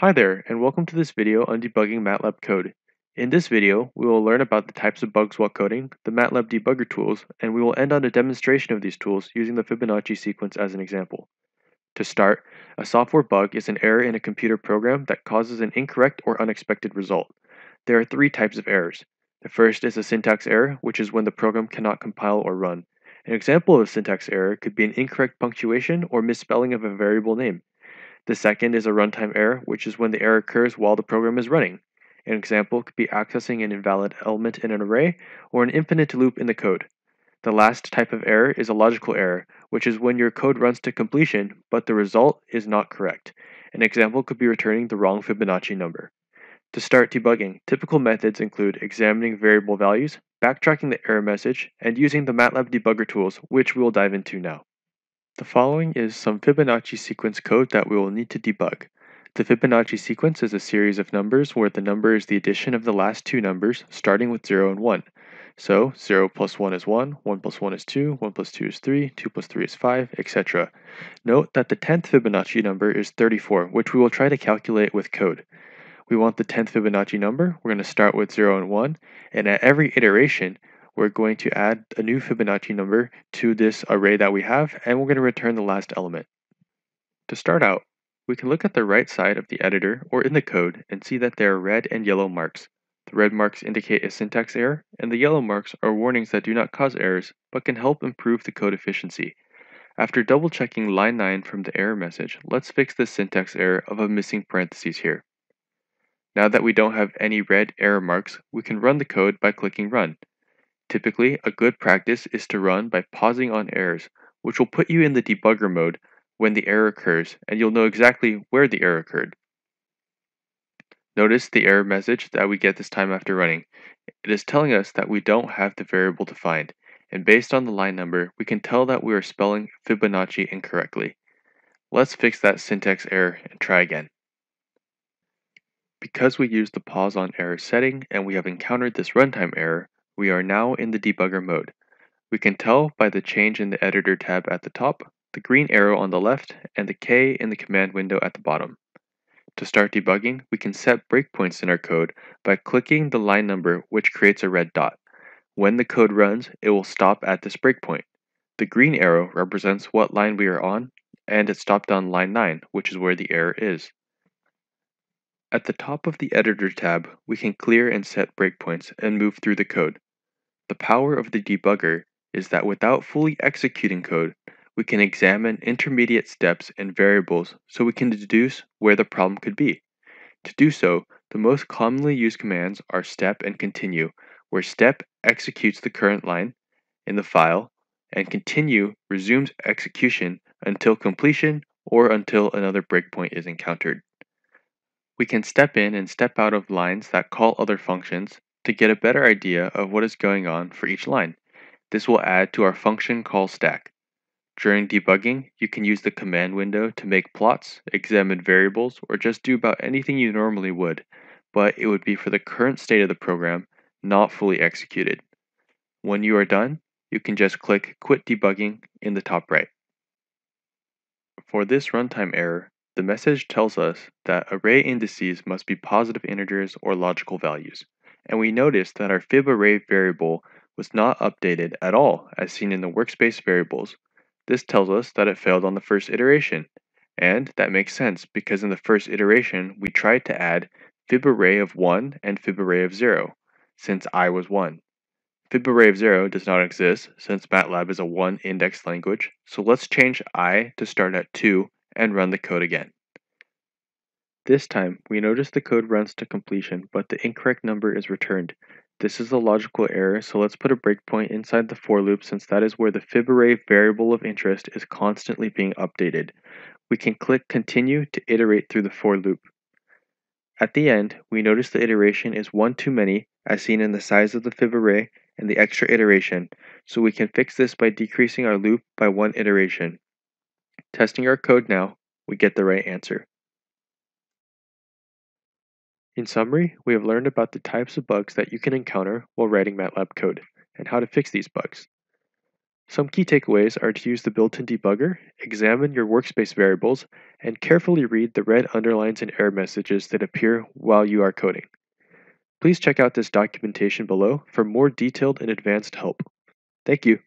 Hi there, and welcome to this video on debugging MATLAB code. In this video, we will learn about the types of bugs while coding, the MATLAB debugger tools, and we will end on a demonstration of these tools using the Fibonacci sequence as an example. To start, a software bug is an error in a computer program that causes an incorrect or unexpected result. There are three types of errors. The first is a syntax error, which is when the program cannot compile or run. An example of a syntax error could be an incorrect punctuation or misspelling of a variable name. The second is a runtime error, which is when the error occurs while the program is running. An example could be accessing an invalid element in an array or an infinite loop in the code. The last type of error is a logical error, which is when your code runs to completion, but the result is not correct. An example could be returning the wrong Fibonacci number. To start debugging, typical methods include examining variable values, backtracking the error message, and using the MATLAB debugger tools, which we will dive into now. The following is some Fibonacci sequence code that we will need to debug. The Fibonacci sequence is a series of numbers where the number is the addition of the last two numbers, starting with 0 and 1. So 0 plus 1 is 1, 1 plus 1 is 2, 1 plus 2 is 3, 2 plus 3 is 5, etc. Note that the 10th Fibonacci number is 34, which we will try to calculate with code. We want the 10th Fibonacci number. We're going to start with 0 and 1, and at every iteration, we're going to add a new Fibonacci number to this array that we have, and we're going to return the last element. To start out, we can look at the right side of the editor or in the code and see that there are red and yellow marks. The red marks indicate a syntax error, and the yellow marks are warnings that do not cause errors, but can help improve the code efficiency. After double checking line 9 from the error message, let's fix this syntax error of a missing parentheses here. Now that we don't have any red error marks, we can run the code by clicking Run. Typically, a good practice is to run by pausing on errors, which will put you in the debugger mode when the error occurs, and you'll know exactly where the error occurred. Notice the error message that we get this time after running. It is telling us that we don't have the variable defined, and based on the line number, we can tell that we are spelling Fibonacci incorrectly. Let's fix that syntax error and try again. Because we used the pause on error setting and we have encountered this runtime error, we are now in the debugger mode. We can tell by the change in the editor tab at the top, the green arrow on the left, and the K in the command window at the bottom. To start debugging, we can set breakpoints in our code by clicking the line number, which creates a red dot. When the code runs, it will stop at this breakpoint. The green arrow represents what line we are on, and it stopped on line 9, which is where the error is. At the top of the editor tab, we can clear and set breakpoints and move through the code. The power of the debugger is that without fully executing code, we can examine intermediate steps and variables so we can deduce where the problem could be. To do so, the most commonly used commands are step and continue, where step executes the current line in the file, and continue resumes execution until completion or until another breakpoint is encountered. We can step in and step out of lines that call other functions to get a better idea of what is going on for each line. This will add to our function call stack. During debugging, you can use the command window to make plots, examine variables, or just do about anything you normally would, but it would be for the current state of the program, not fully executed. When you are done, you can just click Quit Debugging in the top right. For this runtime error, the message tells us that array indices must be positive integers or logical values. And we noticed that our fib array variable was not updated at all, as seen in the workspace variables. This tells us that it failed on the first iteration, and that makes sense because in the first iteration we tried to add fib array of 1 and fib array of 0, since I was 1. Fib array of 0 does not exist since MATLAB is a 1 index language, so let's change I to start at 2 and run the code again. This time, we notice the code runs to completion, but the incorrect number is returned. This is a logical error, so let's put a breakpoint inside the for loop since that is where the fib array variable of interest is constantly being updated. We can click Continue to iterate through the for loop. At the end, we notice the iteration is one too many, as seen in the size of the fib array and the extra iteration, so we can fix this by decreasing our loop by one iteration. Testing our code now, we get the right answer. In summary, we have learned about the types of bugs that you can encounter while writing MATLAB code, and how to fix these bugs. Some key takeaways are to use the built-in debugger, examine your workspace variables, and carefully read the red underlines and error messages that appear while you are coding. Please check out this documentation below for more detailed and advanced help. Thank you.